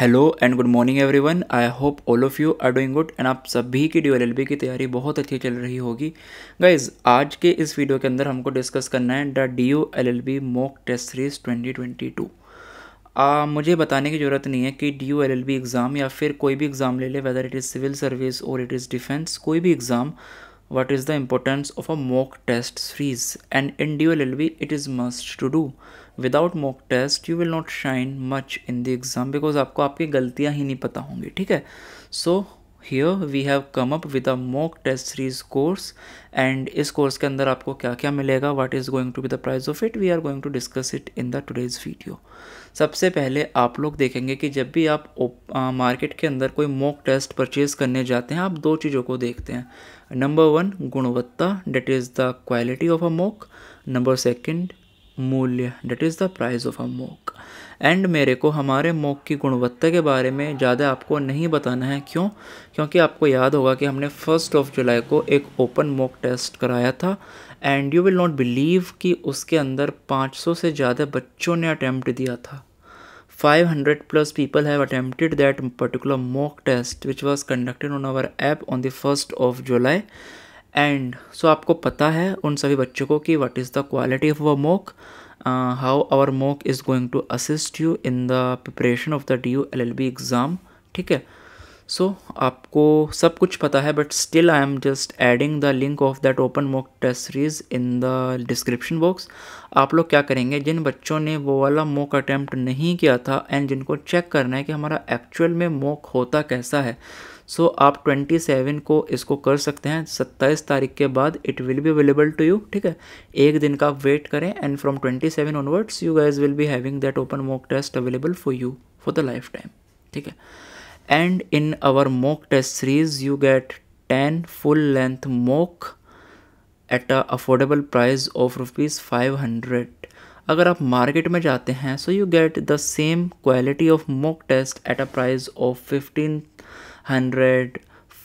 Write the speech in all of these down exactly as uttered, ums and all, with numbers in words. Hello and good morning everyone. I hope all of you are doing good and आप सभी की due L L B की तैयारी बहुत अच्छी चल रही होगी। गाइज आज के इस वीडियो के अंदर हमको डिस्कस करना है the D U L L B mock test series twenty twenty two. आ, मुझे बताने की ज़रूरत नहीं है कि D U L L B exam या फिर कोई भी एग्ज़ाम ले ले, whether it is civil service और इट इज़ डिफेंस, कोई भी exam, what is the importance of a mock test series. And in D U L L B it is must to do. Without mock test you will not shine much in the exam because आपको आपकी गलतियां ही नहीं पता होंगी। ठीक है, so here we have come up with a mock test series course. And इस कोर्स के अंदर आपको क्या क्या मिलेगा, what is going to be the price of it, we are going to discuss it in the today's video. सबसे पहले आप लोग देखेंगे कि जब भी आप मार्केट के अंदर कोई मॉक टेस्ट परचेज करने जाते हैं, आप दो चीज़ों को देखते हैं। नंबर वन गुणवत्ता, that is the quality of a mock. Number second मूल्य, that is the price of a mock. And मेरे को हमारे मॉक की गुणवत्ता के बारे में ज़्यादा आपको नहीं बताना है। क्यों? क्योंकि आपको याद होगा कि हमने फर्स्ट ऑफ जुलाई को एक ओपन मॉक टेस्ट कराया था and you will not believe कि उसके अंदर पाँच सौ से ज़्यादा बच्चों ने अटैम्प्ट दिया था। Five hundred plus people have attempted that particular mock test which was conducted on our app on the first of July. And so so आपको पता है उन सभी बच्चों को कि what is the quality of our mock, how our mock is going to assist you in the preparation of the D U L L B exam. ठीक है, सो so, आपको सब कुछ पता है but still I am just adding the link of that open mock test series in the description box. आप लोग क्या करेंगे, जिन बच्चों ने वो वाला मॉक अटैम्प्ट नहीं किया था एंड जिनको चेक करना है कि हमारा एक्चुअल में मॉक होता कैसा है, सो so, आप सत्ताईस को इसको कर सकते हैं। सत्ताईस तारीख के बाद it will be available to you. ठीक है, एक दिन का वेट करें एंड फ्रॉम सत्ताईस onwards you guys will be having that open mock test available for you for the lifetime. ठीक है, and in our mock test series you get ten full length mock at a affordable price of rupees five hundred. अगर आप market में जाते हैं so you get the same quality of mock test at a price of fifteen hundred,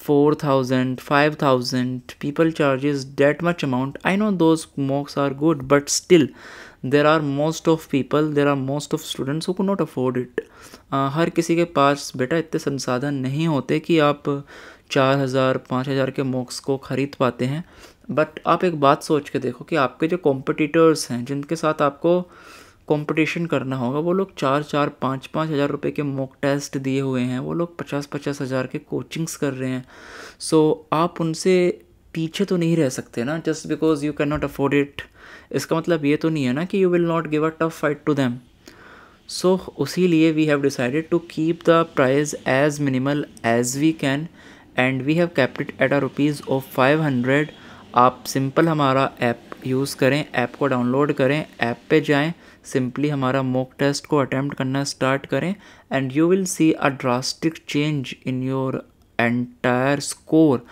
four thousand, five thousand. People charges that much amount. I know those mocks are good but still there are most of people, there are most of students who could not afford it. Uh, हर किसी के पास बेटा इतने संसाधन नहीं होते कि आप चार हज़ार पाँच हज़ार के मॉक्स को ख़रीद पाते हैं। बट आप एक बात सोच के देखो कि आपके जो कॉम्पिटिटर्स हैं, जिनके साथ आपको कंपटीशन करना होगा, वो लोग चार चार पाँच पाँच हज़ार रुपये के मॉक टेस्ट दिए हुए हैं, वो लोग पचास पचास हज़ार के कोचिंग्स कर रहे हैं। सो so, आप उनसे पीछे तो नहीं रह सकते ना, just because you can not afford it. इसका मतलब ये तो नहीं है ना कि you will not give a tough fight to them. So उसी लिए we have decided to keep the price as minimal as we can and we have kept it at a rupees of five hundred. आप simple हमारा app use करें, app को download करें, app पे जाएं, simply हमारा मॉक टेस्ट को attempt करना स्टार्ट करें and you will see a drastic change in your entire score.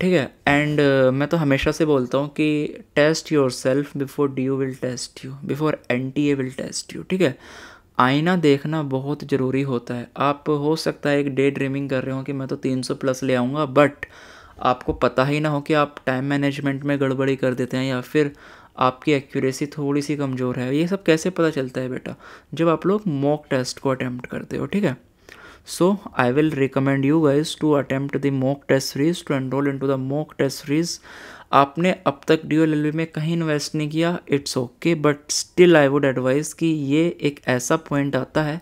ठीक है, एंड uh, मैं तो हमेशा से बोलता हूँ कि test yourself before D U will test you, before N T A will test you. ठीक है, आईना देखना बहुत ज़रूरी होता है। आप हो सकता है एक डे ड्रीमिंग कर रहे हो कि मैं तो तीन सौ प्लस ले आऊँगा, बट आपको पता ही ना हो कि आप टाइम मैनेजमेंट में गड़बड़ी कर देते हैं या फिर आपकी एक्यूरेसी थोड़ी सी कमज़ोर है। ये सब कैसे पता चलता है बेटा, जब आप लोग मॉक टेस्ट को अटैम्प्ट करते हो। ठीक है, so I will recommend you guys to attempt the mock test series, to enroll into the mock test series. आपने अब तक D U L L B में कहीं इन्वेस्ट नहीं किया, it's okay, but still I would advise कि ये एक ऐसा पॉइंट आता है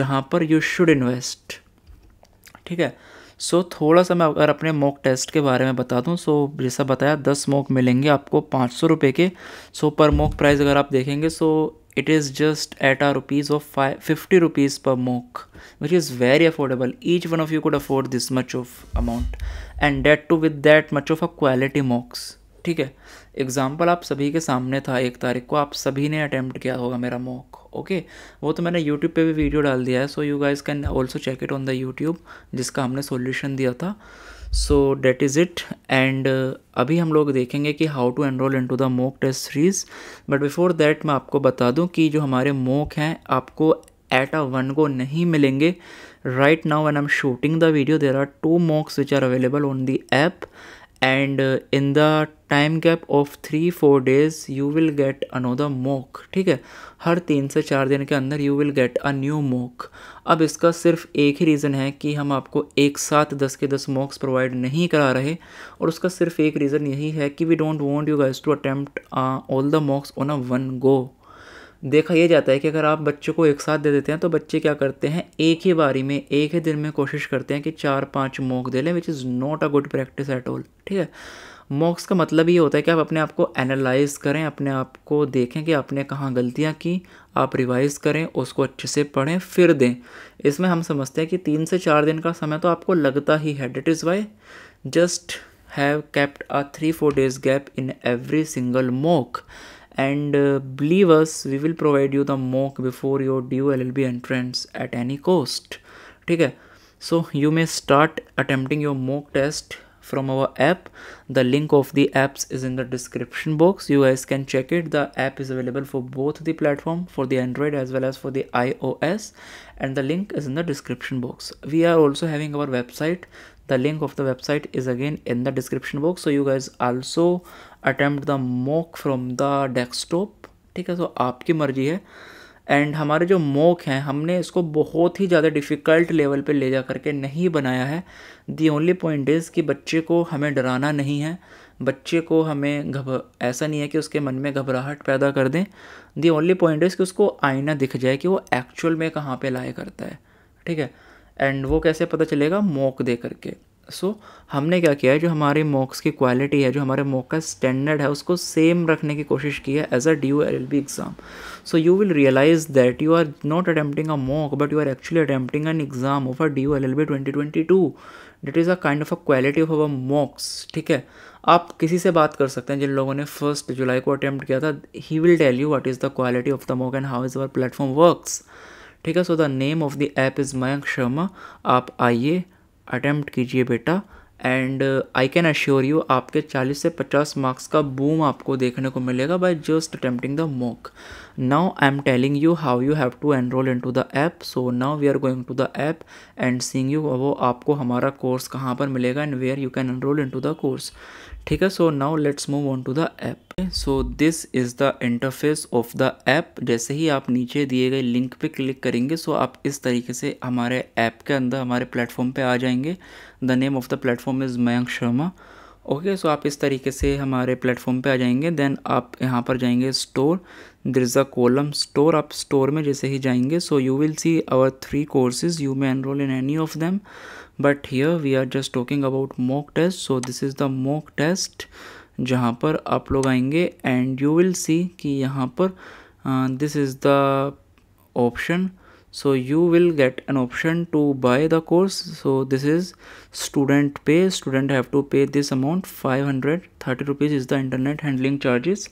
जहाँ पर यू शुड इन्वेस्ट। ठीक है, सो so, थोड़ा सा मैं अगर अपने मॉक टेस्ट के बारे में बता दूं, सो so, जैसा बताया दस मॉक मिलेंगे आपको पाँच सौ रुपये के। सो so, पर मॉक प्राइस अगर आप देखेंगे सो so, it is just at a rupees of fifty rupees per mock, which is very affordable. Each one of you could afford this much of amount and that too with that much of a quality mocks. ठीक है, example आप सभी के सामने था, एक तारीख को आप सभी ने अटैम्प्ट किया होगा मेरा मॉक। ओके, वो तो मैंने यूट्यूब पे भी वीडियो डाल दिया है, so you guys can also check it on the YouTube, जिसका हमने सोल्यूशन दिया था। So that is it and अभी हम लोग देखेंगे कि how to enrol into the mock test series. But before that मैं आपको बता दूं कि जो हमारे मॉक हैं आपको एट अ वन को नहीं मिलेंगे। Right now when I am shooting the video there are two mocks which are available on the app and in the time gap of three four days you will get another mock. ठीक है, हर तीन से चार दिन के अंदर you will get a new mock. अब इसका सिर्फ एक ही रीज़न है कि हम आपको एक साथ दस के दस मॉक्स प्रोवाइड नहीं करा रहे, और उसका सिर्फ एक रीज़न यही है कि we don't want you guys to attempt all the mocks on a one go. देखा यह जाता है कि अगर आप बच्चों को एक साथ दे देते हैं तो बच्चे क्या करते हैं, एक ही बारी में एक ही दिन में कोशिश करते हैं कि चार पांच मॉक दे लें, which is not a good practice at all. ठीक है, मॉक्स का मतलब ये होता है कि आप अपने आप को एनालाइज़ करें, अपने आप को देखें कि आपने कहाँ गलतियाँ की, आप रिवाइज़ करें, उसको अच्छे से पढ़ें, फिर दें। इसमें हम समझते हैं कि तीन से चार दिन का समय तो आपको लगता ही है, that is why just have kept a three four days gap in every single mock, and uh, believe us, we will provide you the mock before your D U L L B entrance at any cost. ठीक है, so you may start attempting your mock test from our app. The link of the apps is in the description box. You guys can check it. The app is available for both the platform, for the Android as well as for the iOS, and the link is in the description box. We are also having our website. The link of the website is again in the description box. So you guys also attempt the mock from the desktop. ठीक है, तो आपकी मर्जी है। And हमारे जो mock हैं, हमने इसको बहुत ही ज़्यादा डिफ़िकल्ट लेवल पे ले जा करके नहीं बनाया है। दी ओनली पॉइंट इज़ कि बच्चे को हमें डराना नहीं है, बच्चे को हमें घब ऐसा नहीं है कि उसके मन में घबराहट पैदा कर दें। दी ओनली पॉइंट इज़ कि उसको आईना दिख जाए कि वो एक्चुअल में कहाँ पे लाया करता है। ठीक है, एंड वो कैसे पता चलेगा, मॉक दे करके। सो so, हमने क्या किया है, जो हमारे मॉक्स की क्वालिटी है, जो हमारे मॉक का स्टैंडर्ड है, उसको सेम रखने की कोशिश की है as a D U L L B exam. So you will realise that you are not attempting a mock but you are actually attempting an exam of a D U L L B twenty twenty two. That is a kind of a quality of our mocks. ठीक है, आप किसी से बात कर सकते हैं जिन लोगों ने फर्स्ट जुलाई को अटैम्प्ट किया था, he will tell you what is the quality of the mock and how is our platform works. ठीक है, so the name of the app is Mayank Sharma. आप आइए, अटैम्प्ट कीजिए बेटा, and I can assure you आपके चालीस से पचास मार्क्स का बूम आपको देखने को मिलेगा by just attempting the mock. Now I am telling you how you have to enrol into the app. So now we are going to the app and seeing you वो आपको हमारा course कहाँ पर मिलेगा and where you can enrol into the course. ठीक है, so now let's move on to the app. So this is the interface of the app. जैसे ही आप नीचे दिए गए लिंक पे क्लिक करेंगे, सो so आप इस तरीके से हमारे ऐप के अंदर हमारे प्लेटफॉर्म पे आ जाएंगे। The name of the platform is Mayank Sharma. Okay, so आप इस तरीके से हमारे प्लेटफॉर्म पे आ जाएंगे। देन आप यहाँ पर जाएंगे store, there is a column store. आप स्टोर में जैसे ही जाएंगे, so you will see our three courses, you may enrol in any of them, but here we are just talking about mock test. So this is the mock test, जहाँ पर आप लोग आएंगे एंड यू विल सी कि यहाँ पर this is the option. So you will get an option to buy the course. So this is student pay, student have to pay this amount five hundred thirty rupees is the internet handling charges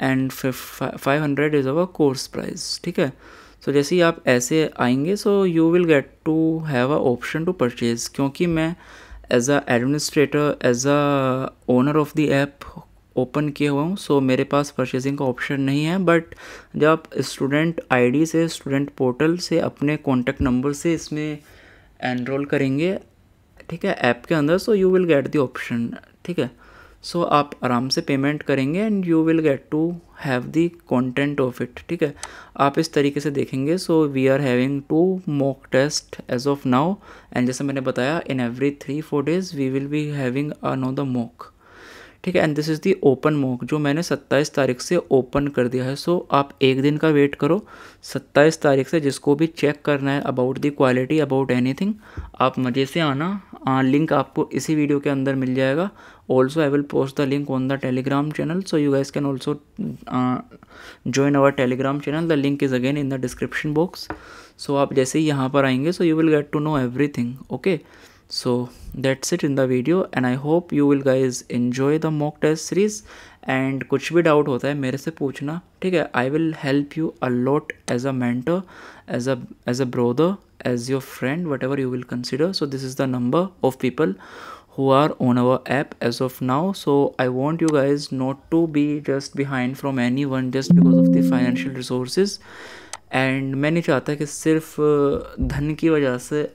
and five hundred is our course price. ठीक है, so so, जैसे ही आप ऐसे आएंगे, so you will get to have a option to purchase. क्योंकि मैं as a administrator, as a owner of the app open किए हुआ हूँ, सो so मेरे पास परचेजिंग का ऑप्शन नहीं है। बट जब आप स्टूडेंट आईडी से, स्टूडेंट पोर्टल से, अपने कॉन्टैक्ट नंबर से इसमें एनरोल करेंगे, ठीक है, ऐप के अंदर, so you will get the option. ठीक है, सो so, आप आराम से पेमेंट करेंगे and you will get to have the content of it. ठीक है, आप इस तरीके से देखेंगे। So we are having two mock test as of now, and जैसे मैंने बताया, in every three four days we will be having another mock. ठीक है, and this is the open mock, जो मैंने सत्ताईस तारीख से ओपन कर दिया है। सो so, आप एक दिन का वेट करो, सत्ताईस तारीख से जिसको भी चेक करना है about the quality, about anything, आप मज़े से आना। आ, लिंक आपको इसी वीडियो के अंदर मिल जाएगा। Also I will post the link on the Telegram channel, so you guys can also join our Telegram channel. The link is again in the description box. सो आप जैसे ही यहाँ पर आएंगे, so you will get to know everything. Okay, so that's it in the video and I hope you will guys enjoy the mock test series. and कुछ भी doubt होता है मेरे से पूछना, ठीक है। I will help you a lot as a mentor, as a as a brother, as your friend, whatever you will consider. so this is the number of people who are on our app as of now. so I want you guys not to be just behind from anyone just because of the financial resources. and मैं नहीं चाहता कि सिर्फ धन की वजह से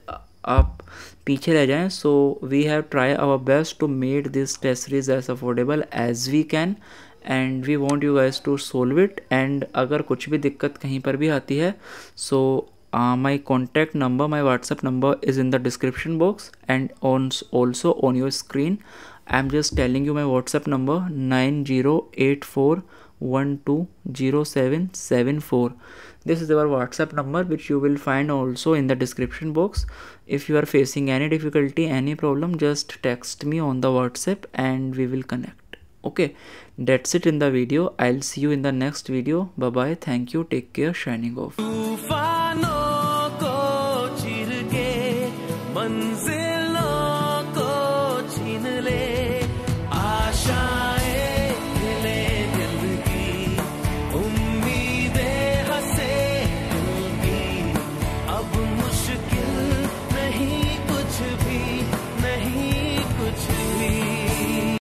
आप पीछे रह जाएं. So we have try our best to made this test series as affordable as we can and we want you guys to solve it. And अगर कुछ भी दिक्कत कहीं पर भी आती है so my contact number, my WhatsApp number is in the description box and on also on your screen. I am just telling you my WhatsApp number nine zero eight four one two zero seven seven four. This is our WhatsApp number which you will find also in the description box. If you are facing any difficulty, any problem, just text me on the WhatsApp and we will connect. Okay, that's it in the video. I'll see you in the next video. Bye bye. Thank you. Take care. Shining off.